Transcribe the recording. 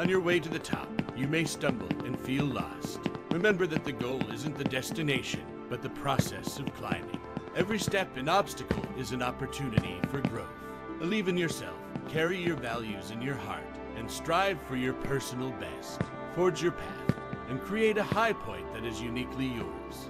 On your way to the top, you may stumble and feel lost. Remember that the goal isn't the destination, but the process of climbing. Every step and obstacle is an opportunity for growth. Believe in yourself, carry your values in your heart, and strive for your personal best. Forge your path, and create a high point that is uniquely yours.